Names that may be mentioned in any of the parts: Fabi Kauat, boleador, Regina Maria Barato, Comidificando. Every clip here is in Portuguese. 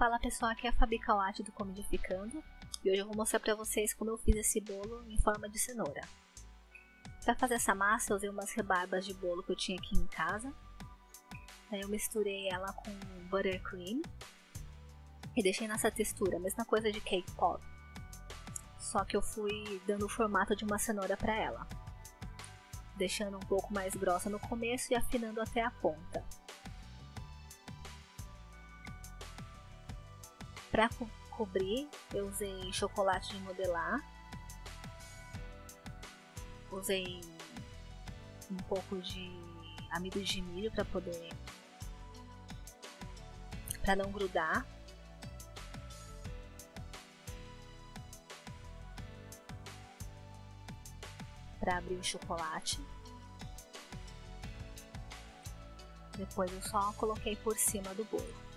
Fala pessoal, aqui é a Fabi Kauat do Comidificando e hoje eu vou mostrar para vocês como eu fiz esse bolo em forma de cenoura. Para fazer essa massa eu usei umas rebarbas de bolo que eu tinha aqui em casa. Aí eu misturei ela com buttercream e deixei nessa textura, a mesma coisa de cake pop, só que eu fui dando o formato de uma cenoura para ela, deixando um pouco mais grossa no começo e afinando até a ponta. Para cobrir, eu usei chocolate de modelar, usei um pouco de amido de milho para não grudar, para abrir o chocolate. Depois eu só coloquei por cima do bolo.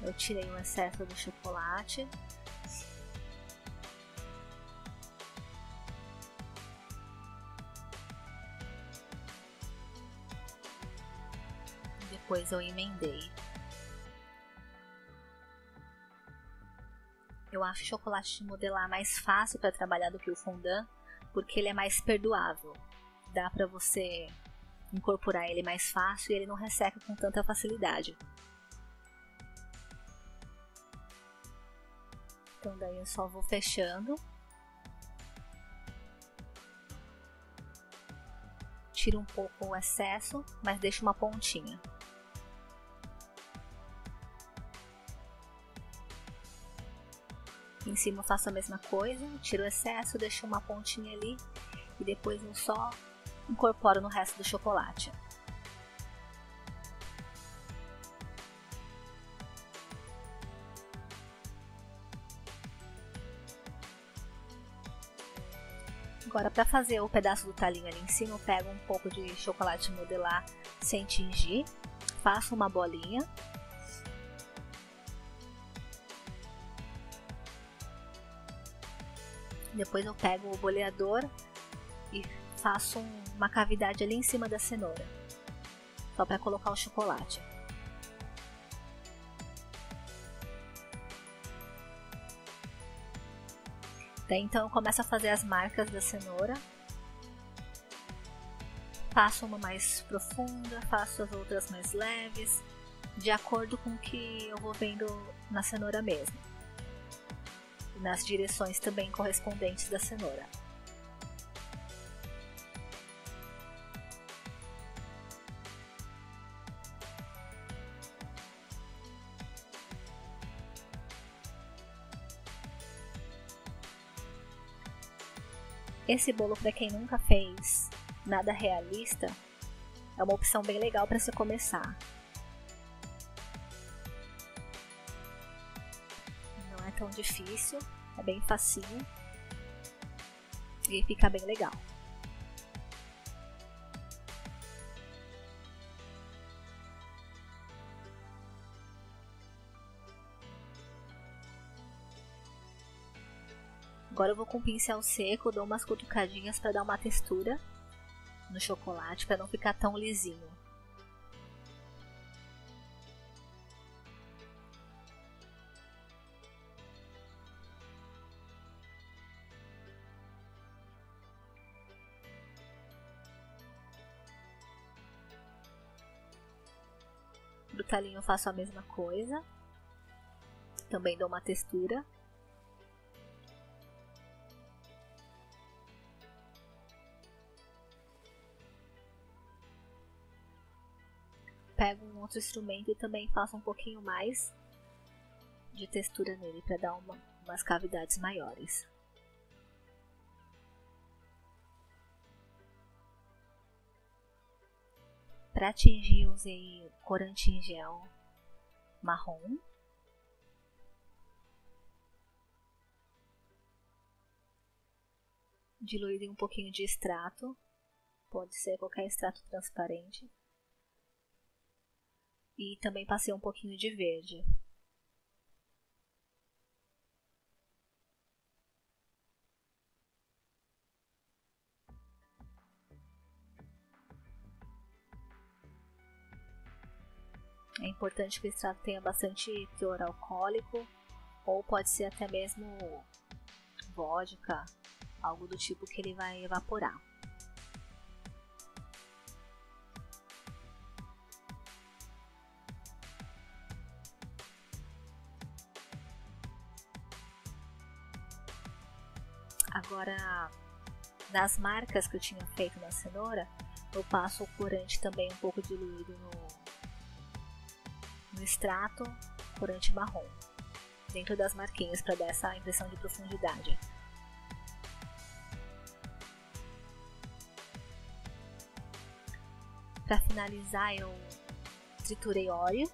Eu tirei o excesso do chocolate e depois eu emendei. Eu acho o chocolate de modelar mais fácil para trabalhar do que o fondant, porque ele é mais perdoável. Dá para você incorporar ele mais fácil e ele não resseca com tanta facilidade. Então daí eu só vou fechando, tiro um pouco o excesso, mas deixo uma pontinha. Em cima eu faço a mesma coisa, tiro o excesso, deixo uma pontinha ali e depois eu só incorporo no resto do chocolate. Agora, para fazer o pedaço do talinho ali em cima, eu pego um pouco de chocolate modelar sem tingir, faço uma bolinha . Depois eu pego o boleador e faço uma cavidade ali em cima da cenoura, só para colocar o chocolate. Então eu começo a fazer as marcas da cenoura, faço uma mais profunda, faço as outras mais leves, de acordo com o que eu vou vendo na cenoura mesmo, e nas direções também correspondentes da cenoura. Esse bolo, para quem nunca fez nada realista, é uma opção bem legal para se começar. Não é tão difícil, é bem facinho e fica bem legal. Agora eu vou com o pincel seco, dou umas cutucadinhas para dar uma textura no chocolate, para não ficar tão lisinho. Pro talinho eu faço a mesma coisa, também dou uma textura. Pego um outro instrumento e também faço um pouquinho mais de textura nele para dar umas cavidades maiores. Para tingir, usei corante em gel marrom. Diluí um pouquinho de extrato, pode ser qualquer extrato transparente. E também passei um pouquinho de verde. É importante que o extrato tenha bastante teor alcoólico, ou pode ser até mesmo vodka, algo do tipo que ele vai evaporar. Agora, nas marcas que eu tinha feito na cenoura, eu passo o corante também um pouco diluído no extrato, corante marrom, dentro das marquinhas para dar essa impressão de profundidade. Para finalizar, eu triturei óleo.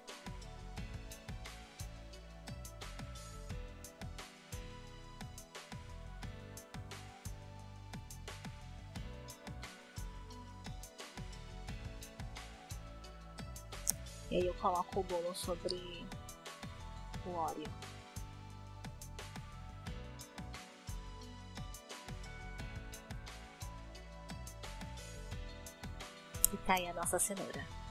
E aí eu coloco o bolo sobre o óleo. E tá aí a nossa cenoura.